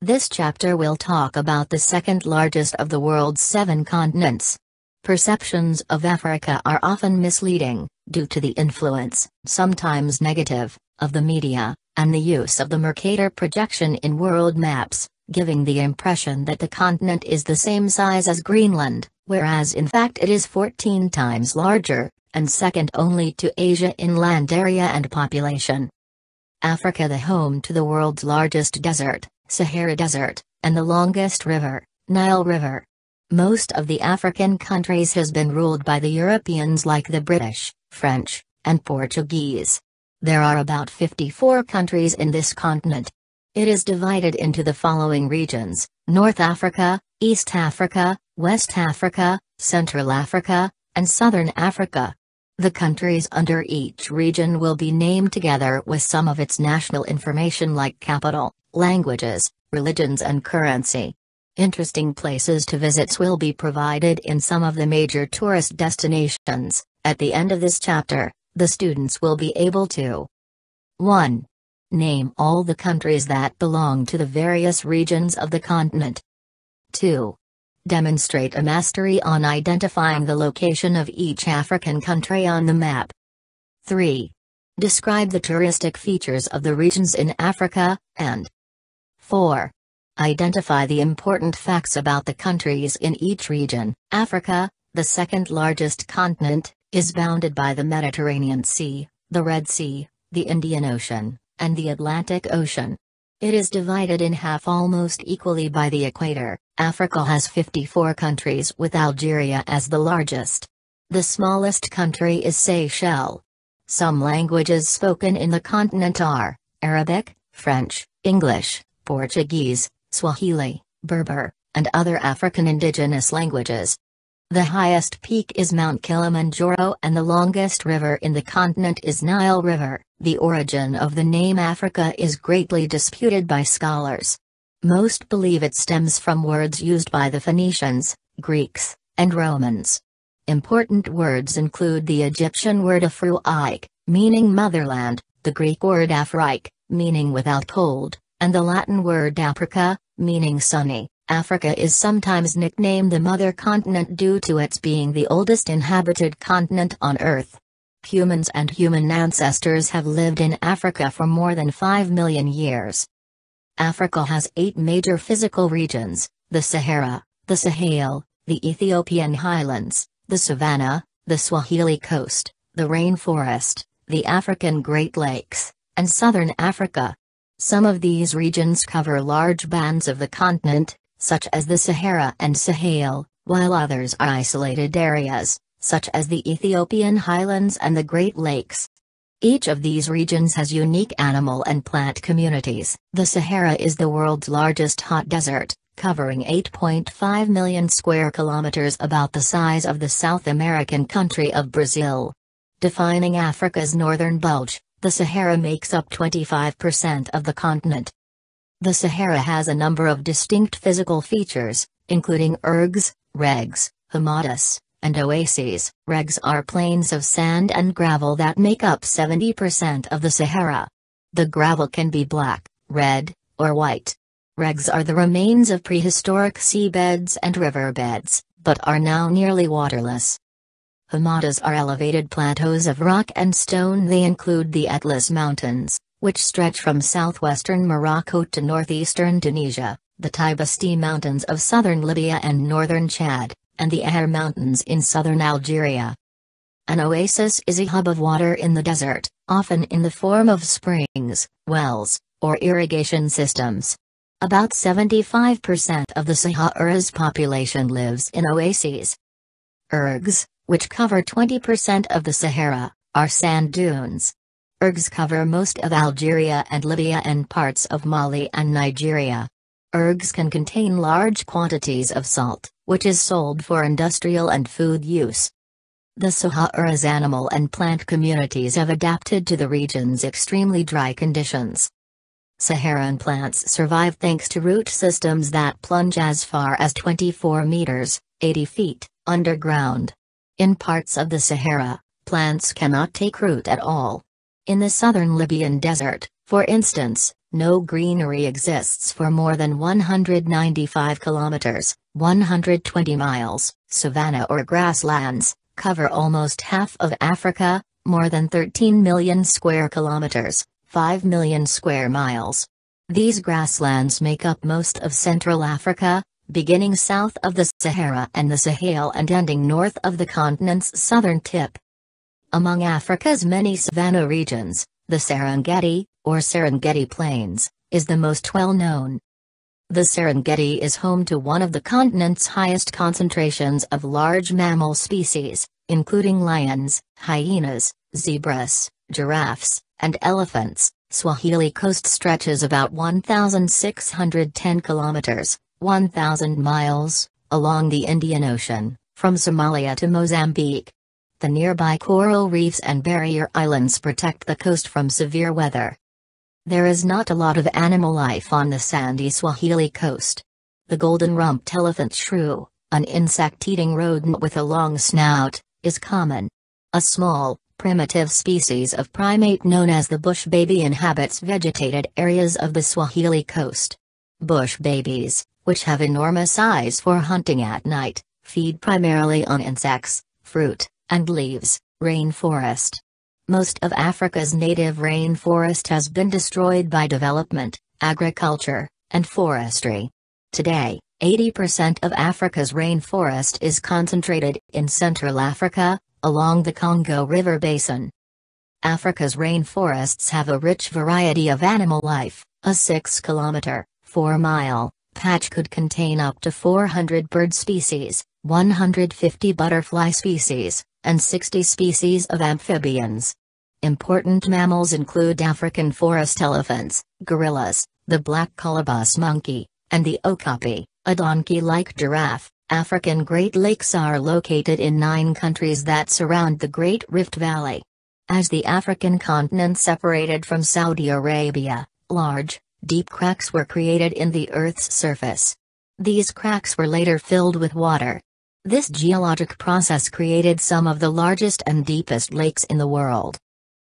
This chapter will talk about the second largest of the world's 7 continents. Perceptions of Africa are often misleading, due to the influence, sometimes negative, of the media, and the use of the Mercator projection in world maps, giving the impression that the continent is the same size as Greenland, whereas in fact it is 14 times larger, and second only to Asia in land area and population. Africa, the home to the world's largest desert, Sahara Desert, and the longest river, Nile River. Most of the African countries has been ruled by the Europeans like the British, French, and Portuguese. There are about 54 countries in this continent. It is divided into the following regions: North Africa, East Africa, West Africa, Central Africa, and Southern Africa. The countries under each region will be named together with some of its national information like capital, languages, religions and currency. Interesting places to visit will be provided in some of the major tourist destinations. At the end of this chapter, the students will be able to 1. Name all the countries that belong to the various regions of the continent. 2. Demonstrate a mastery on identifying the location of each African country on the map. 3. Describe the touristic features of the regions in Africa, and 4. Identify the important facts about the countries in each region. Africa, the second largest continent, is bounded by the Mediterranean Sea, the Red Sea, the Indian Ocean, and the Atlantic Ocean. It is divided in half almost equally by the equator. Africa has 54 countries with Algeria as the largest. The smallest country is Seychelles. Some languages spoken in the continent are Arabic, French, English, Portuguese, Swahili, Berber, and other African indigenous languages. The highest peak is Mount Kilimanjaro and the longest river in the continent is Nile River. The origin of the name Africa is greatly disputed by scholars. Most believe it stems from words used by the Phoenicians, Greeks, and Romans. Important words include the Egyptian word Afrike, meaning motherland, the Greek word Afrike, meaning without cold, and the Latin word Africa, meaning sunny. Africa is sometimes nicknamed the mother continent due to its being the oldest inhabited continent on Earth. Humans and human ancestors have lived in Africa for more than 5 million years. Africa has 8 major physical regions: the Sahara, the Sahel, the Ethiopian Highlands, the Savannah, the Swahili Coast, the Rainforest, the African Great Lakes, and Southern Africa. Some of these regions cover large bands of the continent, such as the Sahara and Sahel, while others are isolated areas, such as the Ethiopian Highlands and the Great Lakes. Each of these regions has unique animal and plant communities. The Sahara is the world's largest hot desert, covering 8.5 million square kilometers, about the size of the South American country of Brazil. Defining Africa's northern bulge, the Sahara makes up 25% of the continent. The Sahara has a number of distinct physical features, including ergs, regs, hamadas, and oases. Regs are plains of sand and gravel that make up 70% of the Sahara. The gravel can be black, red, or white. Regs are the remains of prehistoric seabeds and riverbeds, but are now nearly waterless. Hamadas are elevated plateaus of rock and stone. They include the Atlas Mountains, which stretch from southwestern Morocco to northeastern Tunisia, the Tibesti Mountains of southern Libya and northern Chad, and the Ahaggar Mountains in southern Algeria. An oasis is a hub of water in the desert, often in the form of springs, wells, or irrigation systems. About 75% of the Sahara's population lives in oases. Ergs, which cover 20% of the Sahara, are sand dunes. Ergs cover most of Algeria and Libya and parts of Mali and Nigeria. Ergs can contain large quantities of salt, which is sold for industrial and food use. The Sahara's animal and plant communities have adapted to the region's extremely dry conditions. Saharan plants survive thanks to root systems that plunge as far as 24 meters, 80 feet, underground. In parts of the Sahara, plants cannot take root at all. In the southern Libyan desert, for instance, no greenery exists for more than 195 kilometers, 120 miles. Savanna or grasslands cover almost half of Africa, more than 13 million square kilometers, 5 million square miles. These grasslands make up most of Central Africa, beginning south of the Sahara and the Sahel and ending north of the continent's southern tip. Among Africa's many savanna regions, the Serengeti, or Serengeti Plains, is the most well-known. The Serengeti is home to one of the continent's highest concentrations of large mammal species, including lions, hyenas, zebras, giraffes, and elephants. Swahili Coast stretches about 1,610 kilometers, 1,000 miles, along the Indian Ocean, from Somalia to Mozambique. The nearby coral reefs and barrier islands protect the coast from severe weather. There is not a lot of animal life on the sandy Swahili coast. The golden-rumped elephant shrew, an insect-eating rodent with a long snout, is common. A small, primitive species of primate known as the bush baby inhabits vegetated areas of the Swahili coast. Bush babies, which have enormous eyes for hunting at night, feed primarily on insects, fruit, and leaves. Rainforest. Most of Africa's native rainforest has been destroyed by development, agriculture, and forestry. Today, 80% of Africa's rainforest is concentrated in Central Africa, along the Congo River basin. Africa's rainforests have a rich variety of animal life. A 6-kilometer, 4-mile, patch could contain up to 400 bird species, 150 butterfly species, and 60 species of amphibians. Important mammals include African forest elephants, gorillas, the black colobus monkey, and the okapi, a donkey-like giraffe. African Great Lakes are located in 9 countries that surround the Great Rift Valley. As the African continent separated from Saudi Arabia, large, deep cracks were created in the Earth's surface. These cracks were later filled with water. This geologic process created some of the largest and deepest lakes in the world.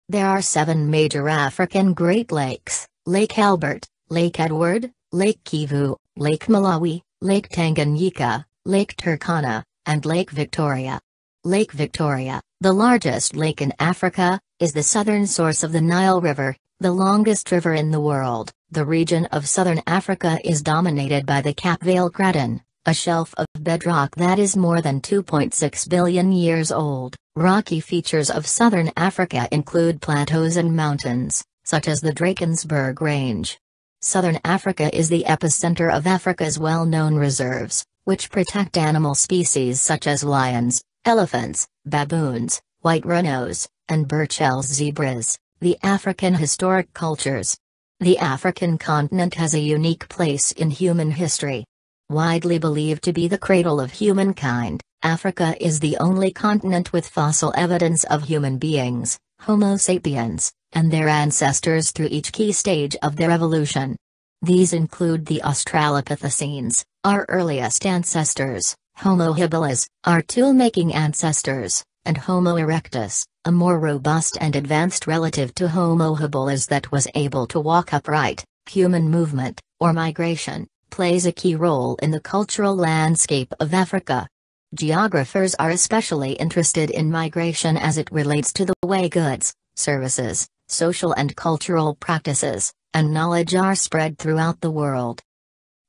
There are 7 major African Great Lakes: Lake Albert, Lake Edward, Lake Kivu, Lake Malawi, Lake Tanganyika, Lake Turkana, and Lake Victoria. Lake Victoria, the largest lake in Africa, is the southern source of the Nile River, the longest river in the world. The region of southern Africa is dominated by the Cape Vale Craton, a shelf of bedrock that is more than 2.6 billion years old. Rocky features of southern Africa include plateaus and mountains, such as the Drakensberg Range. Southern Africa is the epicenter of Africa's well-known reserves, which protect animal species such as lions, elephants, baboons, white rhinos, and Burchell's zebras, the African historic cultures. The African continent has a unique place in human history. Widely believed to be the cradle of humankind, Africa is the only continent with fossil evidence of human beings, Homo sapiens, and their ancestors through each key stage of their evolution. These include the Australopithecines, our earliest ancestors, Homo habilis, our tool-making ancestors, and Homo erectus, a more robust and advanced relative to Homo habilis that was able to walk upright. Human movement, or migration, plays a key role in the cultural landscape of Africa. Geographers are especially interested in migration as it relates to the way goods, services, social and cultural practices, and knowledge are spread throughout the world.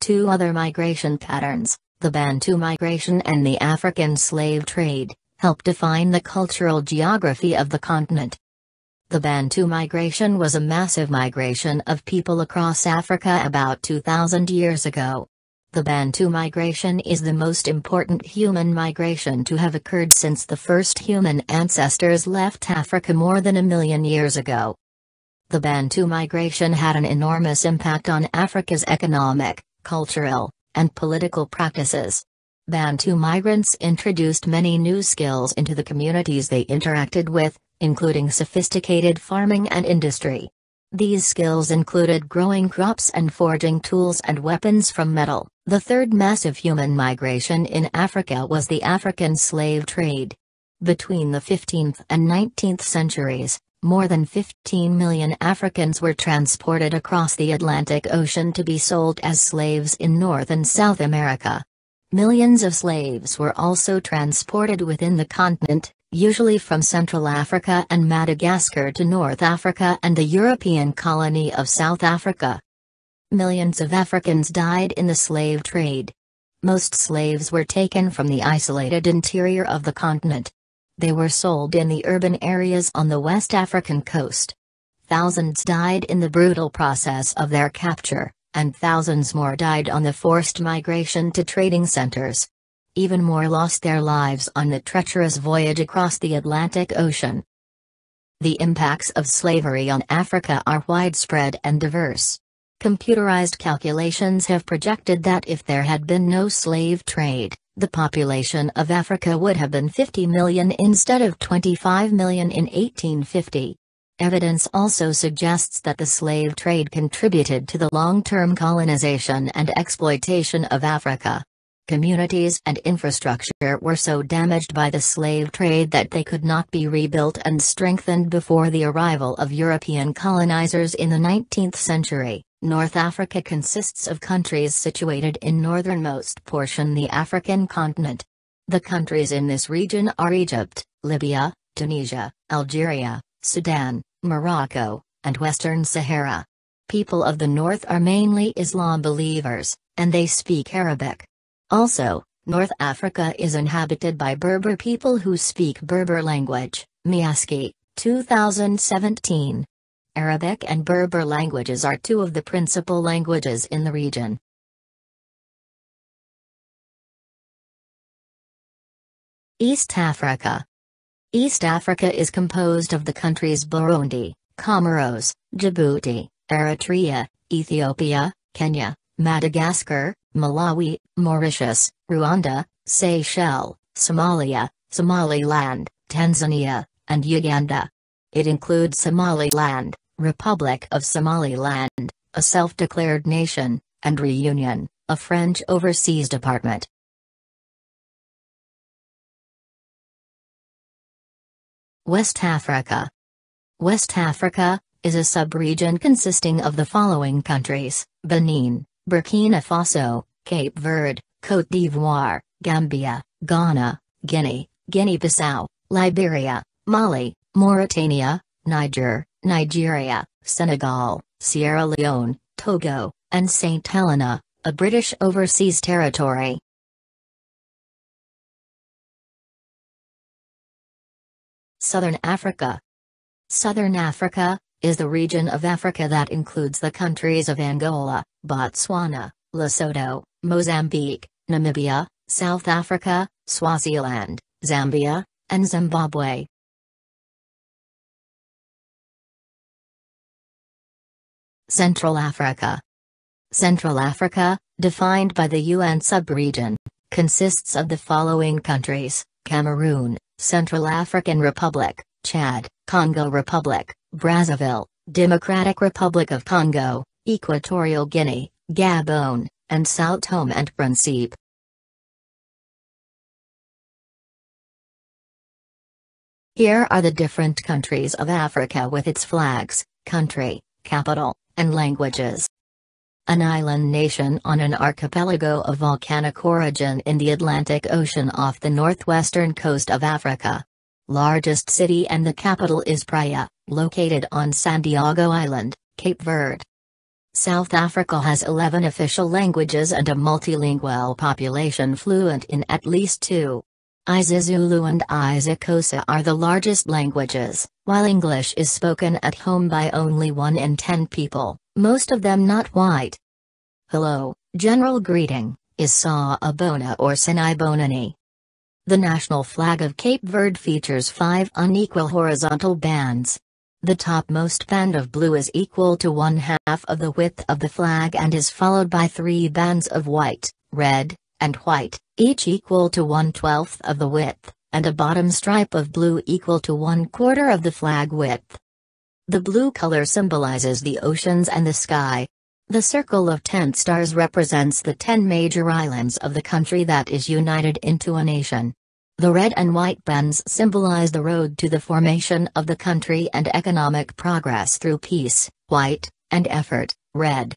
2 other migration patterns, the Bantu migration and the African slave trade, help define the cultural geography of the continent. The Bantu migration was a massive migration of people across Africa about 2,000 years ago. The Bantu migration is the most important human migration to have occurred since the first human ancestors left Africa more than 1 million years ago. The Bantu migration had an enormous impact on Africa's economic, cultural, and political practices. Bantu migrants introduced many new skills into the communities they interacted with, including sophisticated farming and industry. These skills included growing crops and forging tools and weapons from metal. The 3rd massive human migration in Africa was the African slave trade. Between the 15th and 19th centuries, more than 15 million Africans were transported across the Atlantic Ocean to be sold as slaves in North and South America. Millions of slaves were also transported within the continent, usually from Central Africa and Madagascar to North Africa and the European colony of South Africa. Millions of Africans died in the slave trade. Most slaves were taken from the isolated interior of the continent. They were sold in the urban areas on the West African coast. Thousands died in the brutal process of their capture, and thousands more died on the forced migration to trading centers. Even more lost their lives on the treacherous voyage across the Atlantic Ocean. The impacts of slavery on Africa are widespread and diverse. Computerized calculations have projected that if there had been no slave trade, the population of Africa would have been 50 million instead of 25 million in 1850. Evidence also suggests that the slave trade contributed to the long-term colonization and exploitation of Africa. Communities and infrastructure were so damaged by the slave trade that they could not be rebuilt and strengthened before the arrival of European colonizers in the 19th century. North Africa consists of countries situated in northernmost portion the African continent. The countries in this region are Egypt, Libya, Tunisia, Algeria, Sudan, Morocco, and Western Sahara. People of the north are mainly Islam believers, and they speak Arabic. Also, North Africa is inhabited by Berber people who speak Berber language, Miaski, 2017. Arabic and Berber languages are two of the principal languages in the region. East Africa. East Africa is composed of the countries Burundi, Comoros, Djibouti, Eritrea, Ethiopia, Kenya, Madagascar, Malawi, Mauritius, Rwanda, Seychelles, Somalia, Somaliland, Tanzania, and Uganda. It includes Somaliland, Republic of Somaliland, a self-declared nation, and Reunion, a French overseas department. West Africa. West Africa is a sub-region consisting of the following countries: Benin, Burkina Faso, Cape Verde, Côte d'Ivoire, Gambia, Ghana, Guinea, Guinea-Bissau, Liberia, Mali, Mauritania, Niger, Nigeria, Senegal, Sierra Leone, Togo, and St. Helena, a British overseas territory. Southern Africa. Southern Africa is the region of Africa that includes the countries of Angola, Botswana, Lesotho, Mozambique, Namibia, South Africa, Swaziland, Zambia, and Zimbabwe. Central Africa. Central Africa, defined by the UN sub-region, consists of the following countries: Cameroon, Central African Republic, Chad, Congo Republic, Brazzaville, Democratic Republic of Congo, Equatorial Guinea, Gabon, and Sao Tome and Principe. Here are the different countries of Africa with its flags, country, capital, and languages. An island nation on an archipelago of volcanic origin in the Atlantic Ocean off the northwestern coast of Africa. Largest city and the capital is Praia, located on Santiago Island, Cape Verde. South Africa has 11 official languages and a multilingual population fluent in at least two. isiZulu and isiXhosa are the largest languages, while English is spoken at home by only 1 in 10 people, most of them not white. Hello, general greeting, is Sa'abona or Sinibonani. The national flag of Cape Verde features 5 unequal horizontal bands. The topmost band of blue is equal to 1/2 of the width of the flag and is followed by 3 bands of white, red, and white, each equal to 1/12 of the width, and a bottom stripe of blue equal to 1/4 of the flag width. The blue color symbolizes the oceans and the sky. The circle of 10 stars represents the 10 major islands of the country that is united into a nation. The red and white bands symbolize the road to the formation of the country and economic progress through peace, white, and effort, red.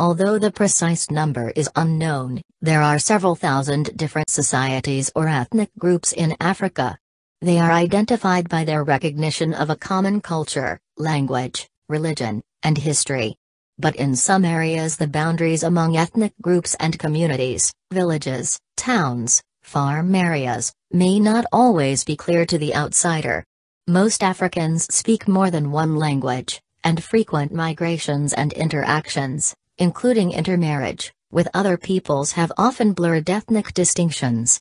Although the precise number is unknown, there are several thousand different societies or ethnic groups in Africa. They are identified by their recognition of a common culture, language, religion, and history. But in some areas the boundaries among ethnic groups and communities, villages, towns, farm areas, may not always be clear to the outsider. Most Africans speak more than one language, and frequent migrations and interactions, including intermarriage, with other peoples have often blurred ethnic distinctions.